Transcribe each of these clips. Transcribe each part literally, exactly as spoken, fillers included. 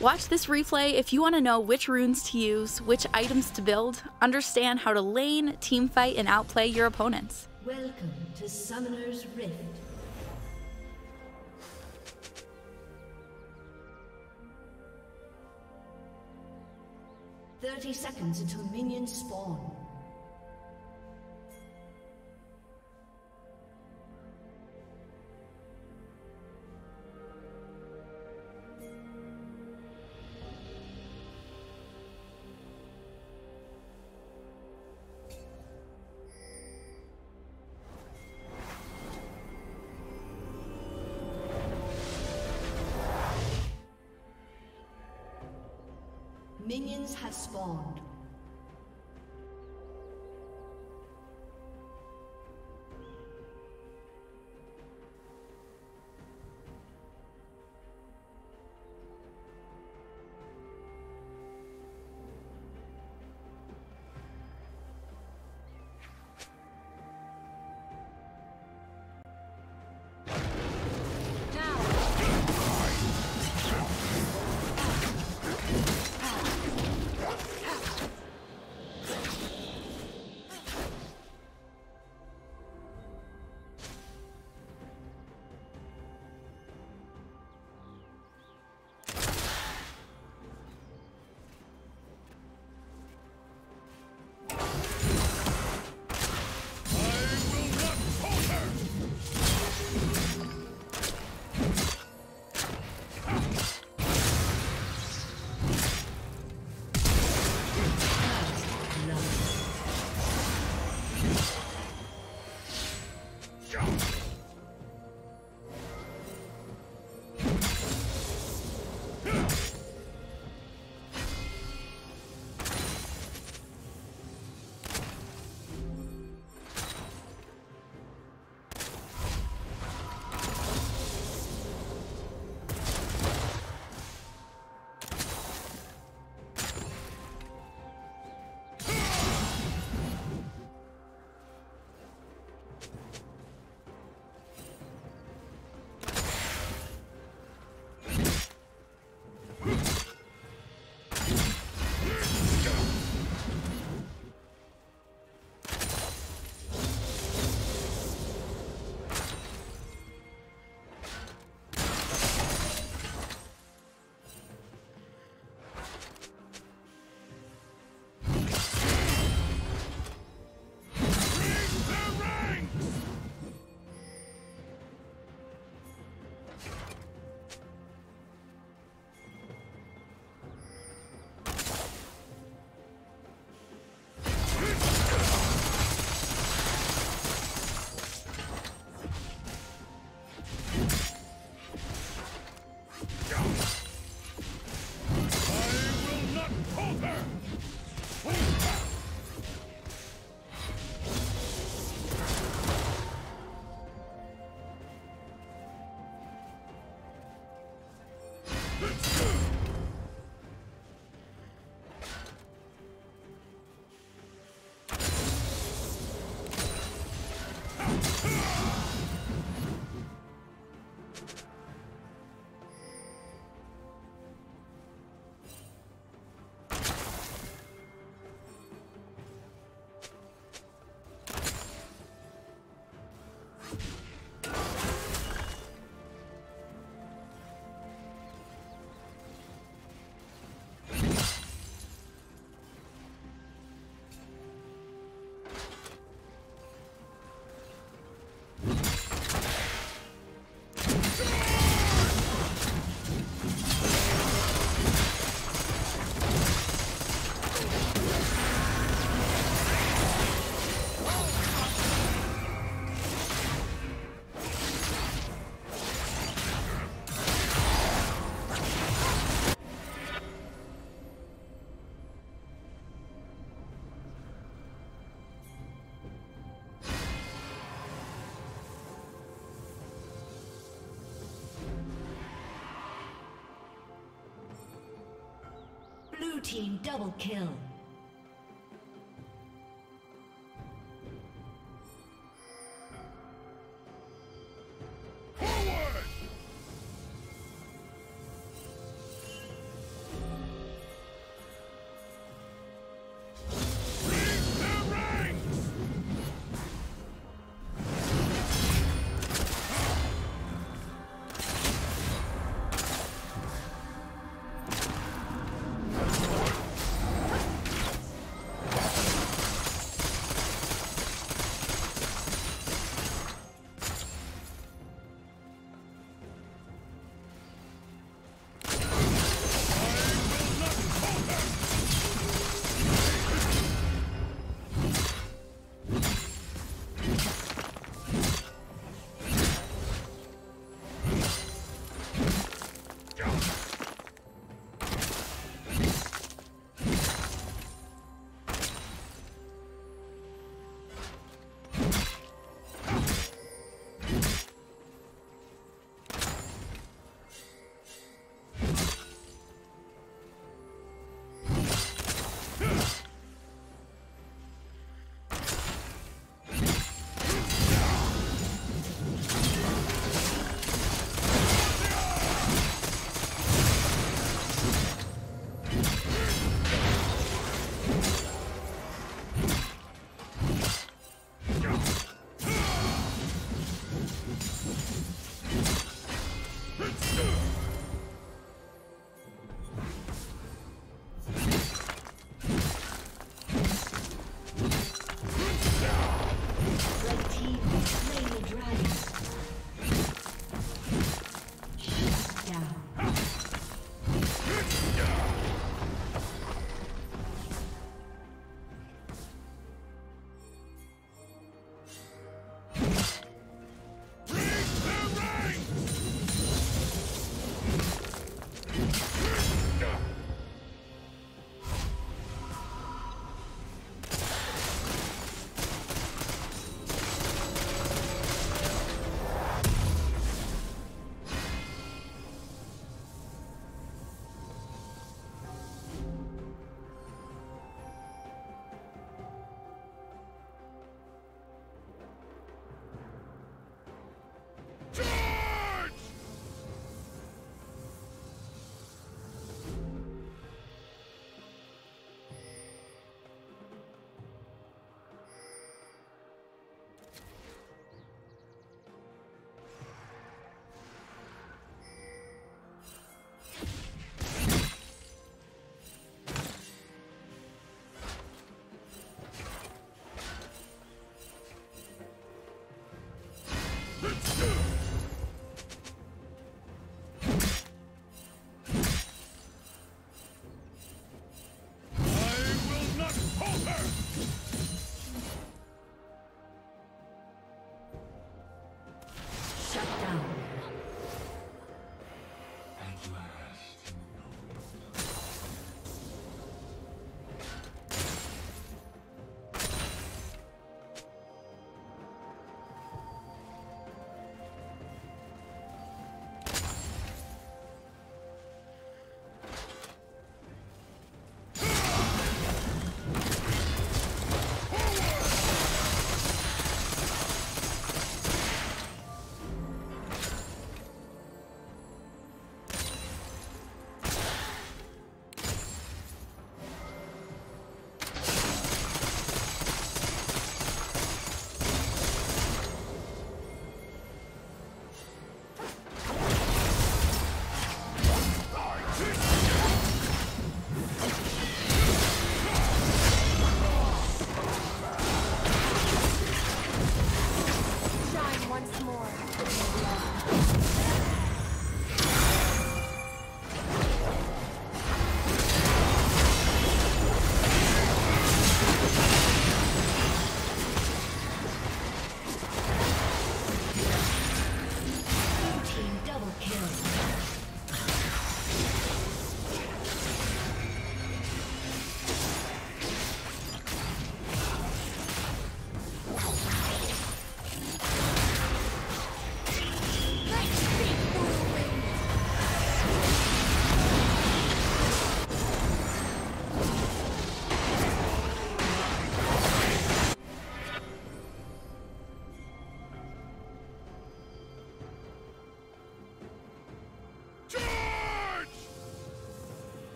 Watch this replay if you want to know which runes to use, which items to build, understand how to lane, teamfight, and outplay your opponents. Welcome to Summoner's Rift. thirty seconds until minions spawn. Minions have spawned. Team double kill. Forward!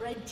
Red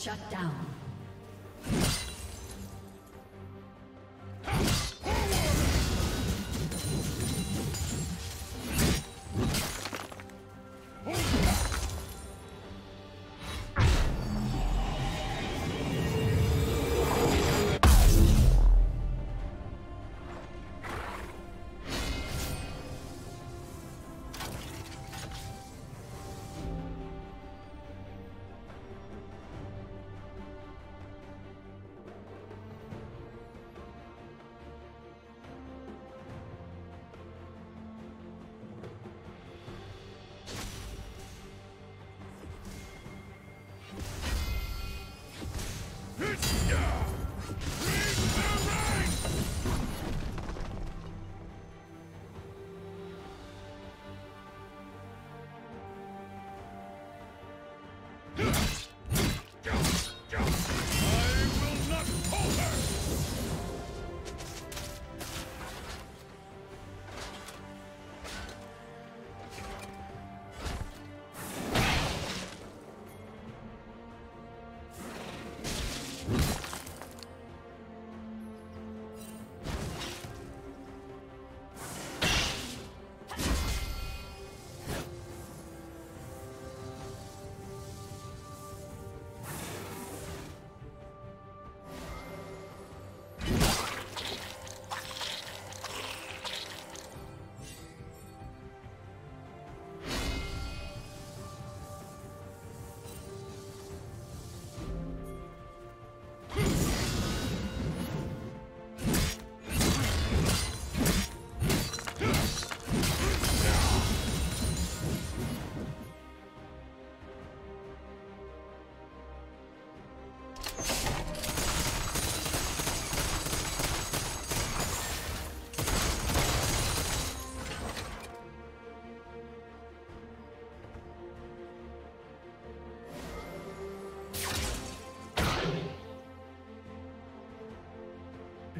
Shut down.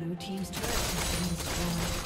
Blue team's turret has been destroyed.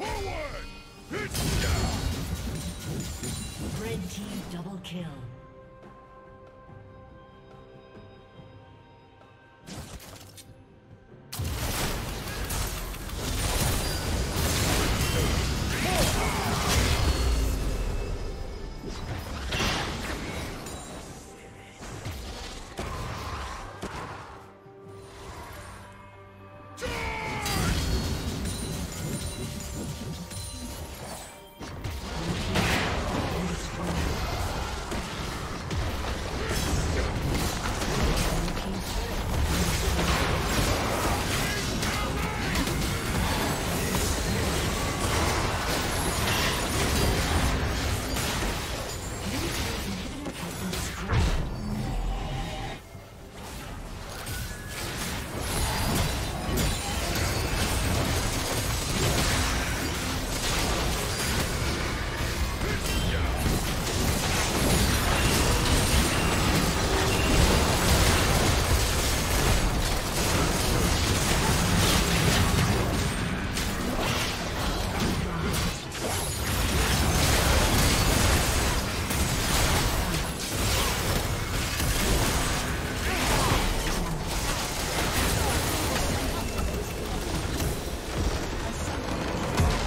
Forward! It's down! Red team double kill.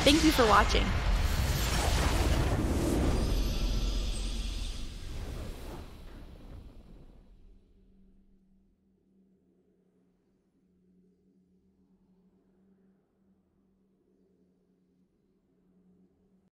Thank you for watching.